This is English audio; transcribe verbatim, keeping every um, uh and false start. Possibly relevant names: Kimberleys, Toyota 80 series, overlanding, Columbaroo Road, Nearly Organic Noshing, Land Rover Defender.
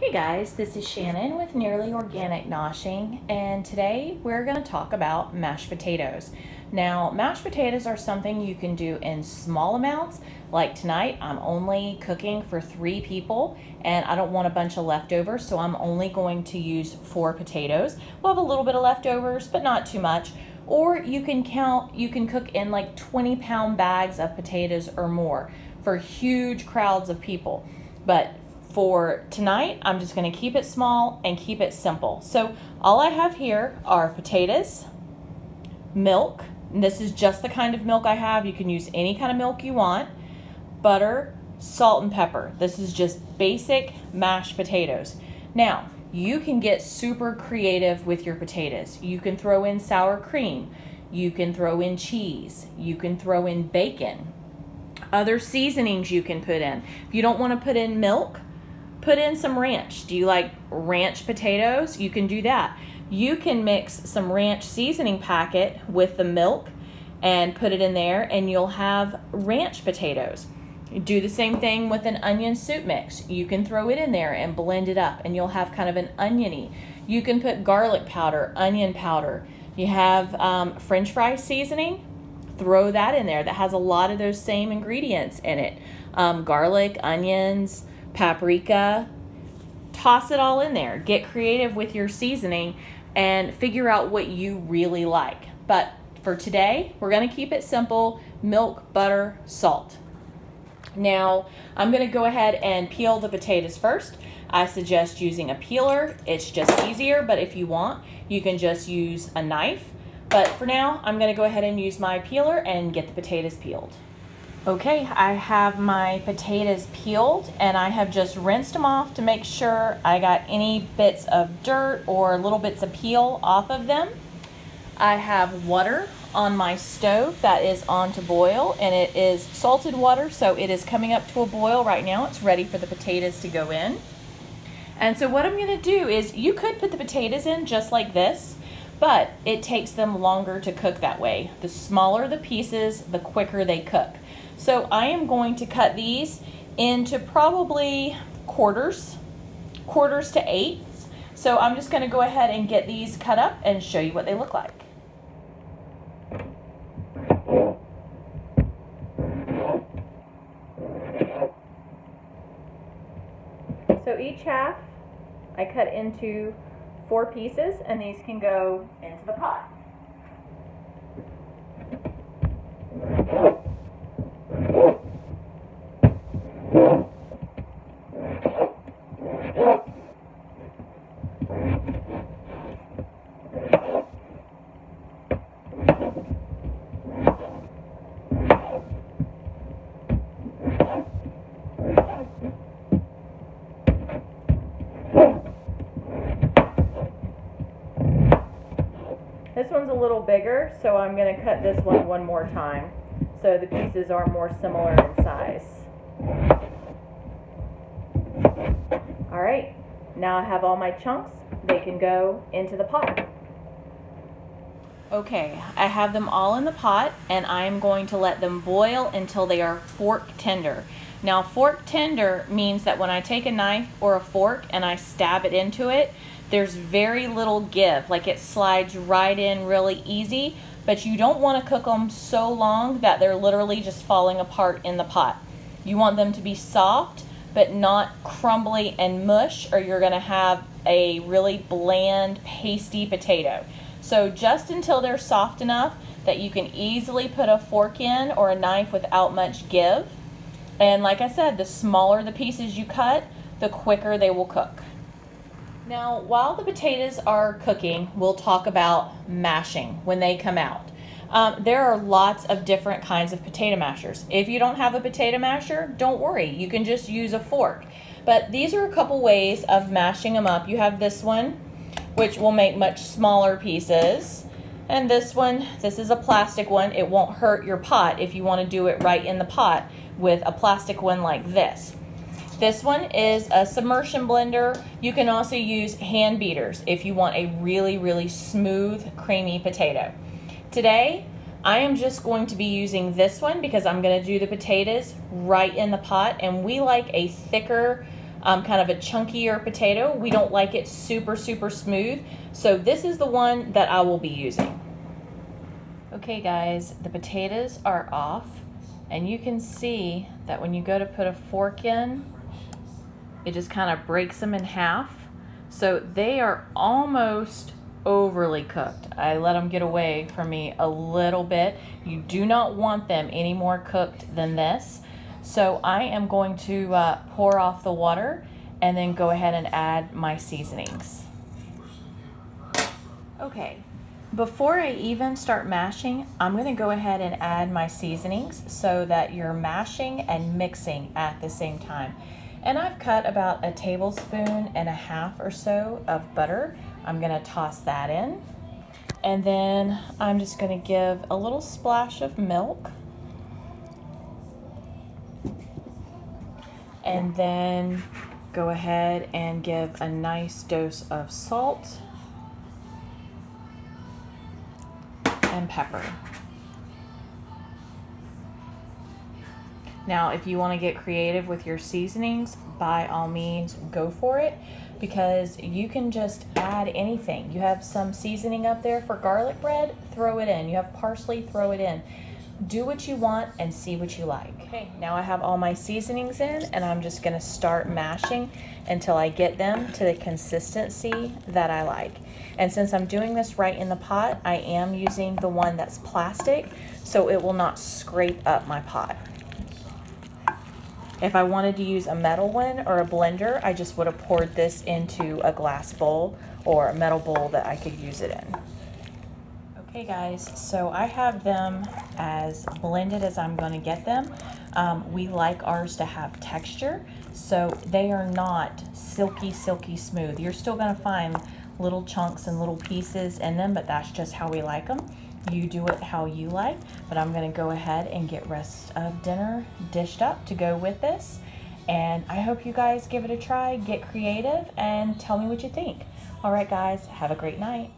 Hey guys, this is Shannon with Nearly Organic Noshing, and today we're going to talk about mashed potatoes. Now, mashed potatoes are something you can do in small amounts. Like tonight, I'm only cooking for three people and I don't want a bunch of leftovers, so I'm only going to use four potatoes. We'll have a little bit of leftovers, but not too much. Or you can count, you can cook in like twenty pound bags of potatoes or more for huge crowds of people. But for tonight, I'm just gonna keep it small and keep it simple. So all I have here are potatoes, milk, and this is just the kind of milk I have. You can use any kind of milk you want, butter, salt and pepper. This is just basic mashed potatoes. Now, you can get super creative with your potatoes. You can throw in sour cream. You can throw in cheese. You can throw in bacon. Other seasonings you can put in. If you don't wanna put in milk, put in some ranch. Do you like ranch potatoes? You can do that. You can mix some ranch seasoning packet with the milk and put it in there, and you'll have ranch potatoes. Do the same thing with an onion soup mix. You can throw it in there and blend it up, and you'll have kind of an oniony. You can put garlic powder, onion powder. You have um, French fry seasoning. Throw that in there. That has a lot of those same ingredients in it. Um, garlic, onions, paprika, toss it all in there. Get creative with your seasoning and figure out what you really like. But for today, we're gonna keep it simple: milk, butter, salt. Now, I'm gonna go ahead and peel the potatoes first. I suggest using a peeler. It's just easier, but if you want, you can just use a knife. But for now, I'm gonna go ahead and use my peeler and get the potatoes peeled. Okay, I have my potatoes peeled, and I have just rinsed them off to make sure I got any bits of dirt or little bits of peel off of them. I have water on my stove that is on to boil, and it is salted water, so it is coming up to a boil right now. It's ready for the potatoes to go in. And so what I'm gonna do is, you could put the potatoes in just like this, but it takes them longer to cook that way. The smaller the pieces, the quicker they cook. So I am going to cut these into probably quarters, quarters to eighths. So I'm just gonna go ahead and get these cut up and show you what they look like. So each half I cut into four pieces, and these can go into the pot. This one's a little bigger, so I'm going to cut this one one more time so the pieces are more similar in size. All right, now I have all my chunks. They can go into the pot. Okay, I have them all in the pot, and I'm going to let them boil until they are fork tender. Now, fork tender means that when I take a knife or a fork and I stab it into it, there's very little give, like it slides right in really easy, but you don't want to cook them so long that they're literally just falling apart in the pot. You want them to be soft, but not crumbly and mush, or you're going to have a really bland, pasty potato. So just until they're soft enough that you can easily put a fork in or a knife without much give. And like I said, the smaller the pieces you cut, the quicker they will cook. Now, while the potatoes are cooking, we'll talk about mashing when they come out. Um, there are lots of different kinds of potato mashers. If you don't have a potato masher, don't worry. You can just use a fork. But these are a couple ways of mashing them up. You have this one, which will make much smaller pieces. And this one, this is a plastic one. It won't hurt your pot if you want to do it right in the pot with a plastic one like this. This one is a submersion blender. You can also use hand beaters if you want a really, really smooth, creamy potato. Today, I am just going to be using this one because I'm going to do the potatoes right in the pot, and we like a thicker um, kind of a chunkier potato. We don't like it super, super smooth. So this is the one that I will be using. Okay guys, the potatoes are off, and you can see that when you go to put a fork in, it just kind of breaks them in half. So they are almost overly cooked. I let them get away from me a little bit. You do not want them any more cooked than this. So I am going to uh, pour off the water and then go ahead and add my seasonings. Okay, before I even start mashing, I'm gonna go ahead and add my seasonings so that you're mashing and mixing at the same time. And I've cut about a tablespoon and a half or so of butter. I'm gonna toss that in. And then I'm just gonna give a little splash of milk. And then go ahead and give a nice dose of salt and pepper. Now, if you want to get creative with your seasonings, by all means, go for it, because you can just add anything. You have some seasoning up there for garlic bread, throw it in. You have parsley, throw it in. Do what you want and see what you like. Okay, now I have all my seasonings in, and I'm just gonna start mashing until I get them to the consistency that I like. And since I'm doing this right in the pot, I am using the one that's plastic, so it will not scrape up my pot. If I wanted to use a metal one or a blender, I just would have poured this into a glass bowl or a metal bowl that I could use it in. Okay guys, so I have them as blended as I'm gonna get them. Um, we like ours to have texture, so they are not silky, silky smooth. You're still gonna find little chunks and little pieces in them, but that's just how we like them. You do it how you like, but I'm gonna go ahead and get rest of dinner dished up to go with this. And I hope you guys give it a try, get creative, and tell me what you think. All right guys, have a great night.